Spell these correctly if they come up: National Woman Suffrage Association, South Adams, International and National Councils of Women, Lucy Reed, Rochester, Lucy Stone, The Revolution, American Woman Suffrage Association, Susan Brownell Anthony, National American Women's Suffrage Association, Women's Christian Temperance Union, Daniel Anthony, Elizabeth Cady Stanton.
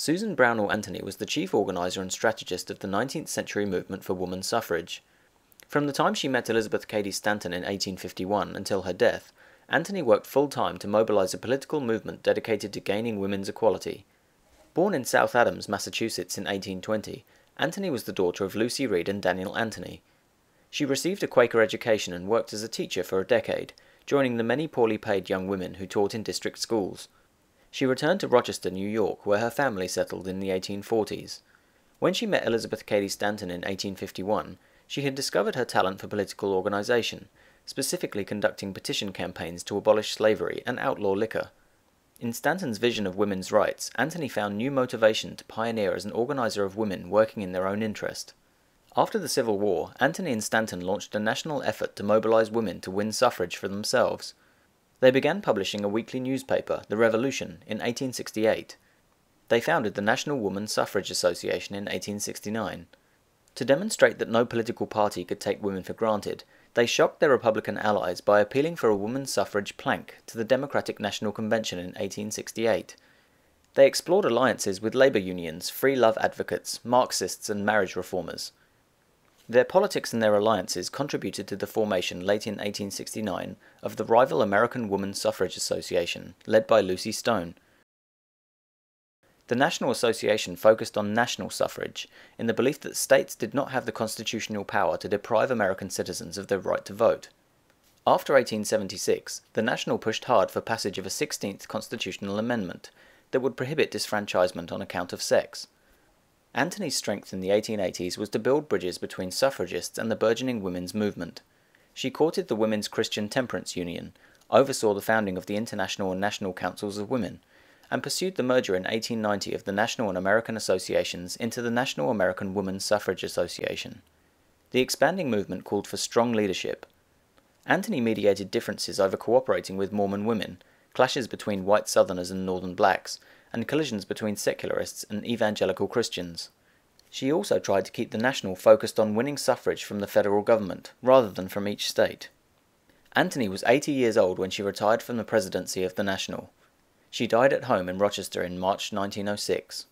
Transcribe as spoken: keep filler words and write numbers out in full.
Susan Brownell Anthony was the chief organizer and strategist of the nineteenth century movement for woman suffrage. From the time she met Elizabeth Cady Stanton in eighteen fifty-one until her death, Anthony worked full-time to mobilize a political movement dedicated to gaining women's equality. Born in South Adams, Massachusetts in eighteen twenty, Anthony was the daughter of Lucy Reed and Daniel Anthony. She received a Quaker education and worked as a teacher for a decade, joining the many poorly paid young women who taught in district schools. She returned to Rochester, New York, where her family settled in the eighteen forties. When she met Elizabeth Cady Stanton in eighteen fifty-one, she had discovered her talent for political organization, specifically conducting petition campaigns to abolish slavery and outlaw liquor. In Stanton's vision of women's rights, Anthony found new motivation to pioneer as an organizer of women working in their own interest. After the Civil War, Anthony and Stanton launched a national effort to mobilize women to win suffrage for themselves. They began publishing a weekly newspaper, The Revolution, in eighteen sixty-eight. They founded the National Woman Suffrage Association in eighteen sixty-nine. To demonstrate that no political party could take women for granted, they shocked their Republican allies by appealing for a woman's suffrage plank to the Democratic National Convention in eighteen sixty-eight. They explored alliances with labor unions, free love advocates, Marxists, and marriage reformers. Their politics and their alliances contributed to the formation, late in eighteen sixty-nine, of the rival American Woman Suffrage Association, led by Lucy Stone. The National Association focused on national suffrage, in the belief that states did not have the constitutional power to deprive American citizens of their right to vote. After eighteen seventy-six, the National pushed hard for passage of a sixteenth constitutional amendment that would prohibit disfranchisement on account of sex. Anthony's strength in the eighteen eighties was to build bridges between suffragists and the burgeoning women's movement. She courted the Women's Christian Temperance Union, oversaw the founding of the International and National Councils of Women, and pursued the merger in eighteen ninety of the National and American Associations into the National American Women's Suffrage Association. The expanding movement called for strong leadership. Anthony mediated differences over cooperating with Mormon women, clashes between white Southerners and northern blacks, and collisions between secularists and evangelical Christians. She also tried to keep the National focused on winning suffrage from the federal government, rather than from each state. Anthony was eighty years old when she retired from the presidency of the National. She died at home in Rochester in March nineteen oh six.